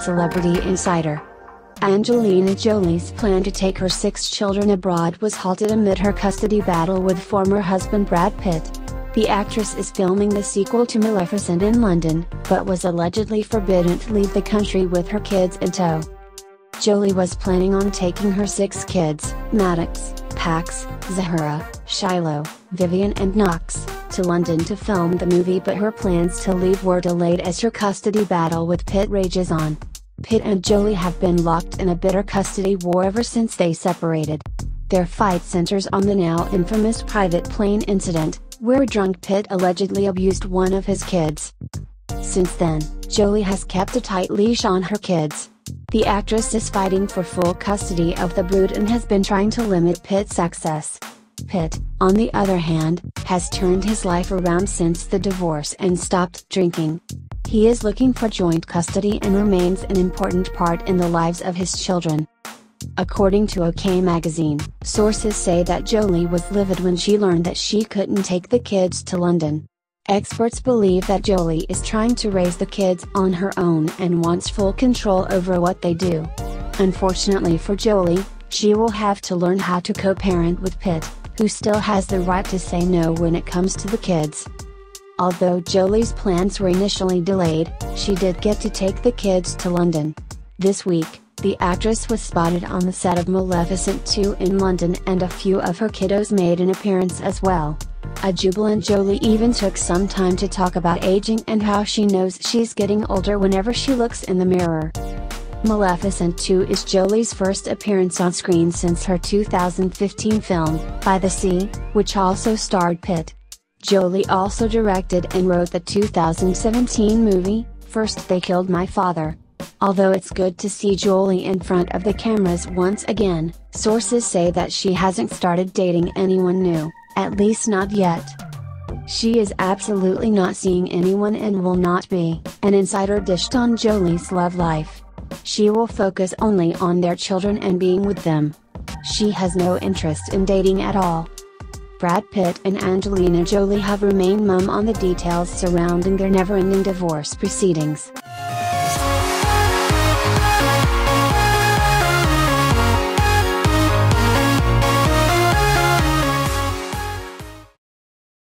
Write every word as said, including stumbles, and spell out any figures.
Celebrity Insider. Angelina Jolie's plan to take her six children abroad was halted amid her custody battle with former husband Brad Pitt. The actress is filming the sequel to Maleficent in London, but was allegedly forbidden to leave the country with her kids in tow. Jolie was planning on taking her six kids, Maddox, Pax, Zahara, Shiloh, Vivian and Knox, to London to film the movie, but her plans to leave were delayed as her custody battle with Pitt rages on. Pitt and Jolie have been locked in a bitter custody war ever since they separated. Their fight centers on the now infamous private plane incident, where drunk Pitt allegedly abused one of his kids. Since then, Jolie has kept a tight leash on her kids. The actress is fighting for full custody of the brood and has been trying to limit Pitt's access. Pitt, on the other hand, has turned his life around since the divorce and stopped drinking. He is looking for joint custody and remains an important part in the lives of his children. According to OK Magazine, sources say that Jolie was livid when she learned that she couldn't take the kids to London. Experts believe that Jolie is trying to raise the kids on her own and wants full control over what they do. Unfortunately for Jolie, she will have to learn how to co-parent with Pitt, who still has the right to say no when it comes to the kids. Although Jolie's plans were initially delayed, she did get to take the kids to London. This week, the actress was spotted on the set of Maleficent two in London, and a few of her kiddos made an appearance as well. A jubilant Jolie even took some time to talk about aging and how she knows she's getting older whenever she looks in the mirror. Maleficent two is Jolie's first appearance on screen since her two thousand fifteen film, By the Sea, which also starred Pitt. Jolie also directed and wrote the two thousand seventeen movie, First They Killed My Father. Although it's good to see Jolie in front of the cameras once again, sources say that she hasn't started dating anyone new, at least not yet. She is absolutely not seeing anyone and will not be. An insider dished on Jolie's love life. She will focus only on their children and being with them. She has no interest in dating at all. Brad Pitt and Angelina Jolie have remained mum on the details surrounding their never-ending divorce proceedings.